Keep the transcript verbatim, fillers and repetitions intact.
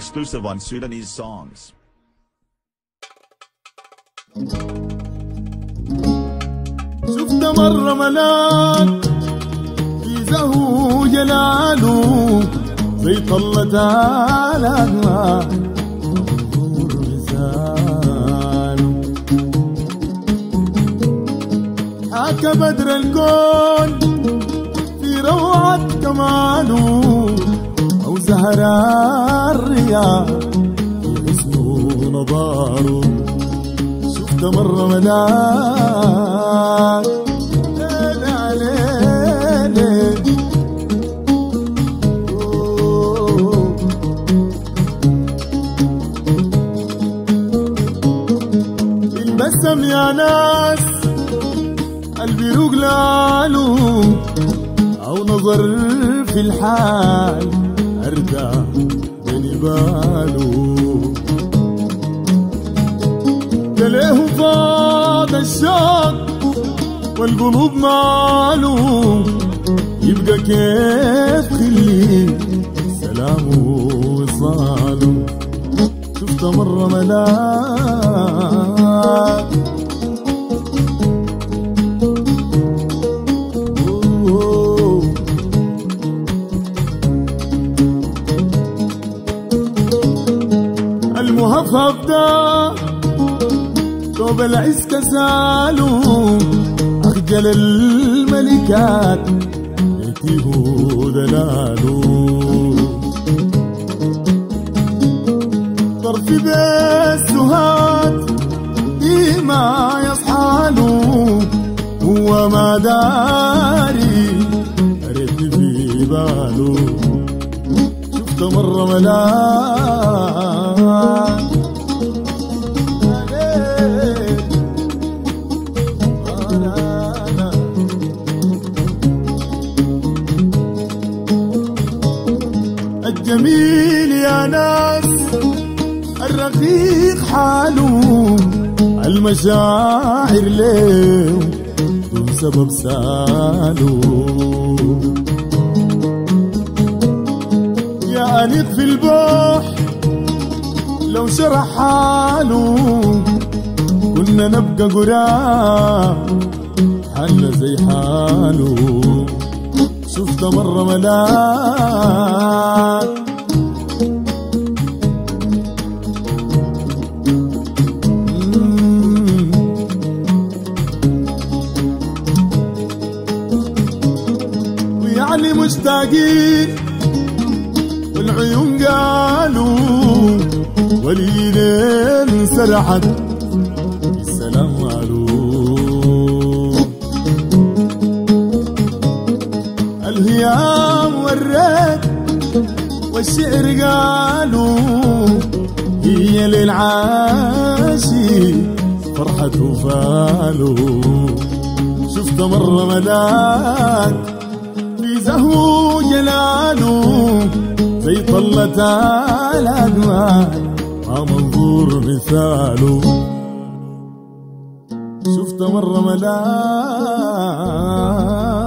Exclusive on Sudanese songs. شفت مرة ملاك جيزه جلاله زي طلت على نور لسانه حكى بدر الكون في روعة كماله أو زهراء الرياح في حسنه نضاره شفت مرة ملاك بسم يا ناس قلبي رجلاله أو نظر في الحال أرجع بني باله تلاقيه فاض الشوق والقلوب ماله يبقى كيف خليه سلامه وصاله شفت مرة ملاك المهفف ده ثوب العز كساله أخجل الملكات يأتيه دلاله طرفي بالسهاد ديما يصحاله هو ما داري رد في باله شفت مرة ملاك الجميل يا ناس الرفيق حاله المشاعر ليه دون سبب ساله يا أنيق في البحر لو شرح حاله كنا نبقى قراب حالنا زي حاله شفت مرة ملاك ويعني مشتاقين والعيون قالوا واليدين سرحت السلام قالوا الهيام والرد والشعر قالوا هي للعاشي فرحة وفاله شفت مرة ملاك فيزه جلاله زي طلت على دماء ما منظور مثاله شفت مرة ملاك.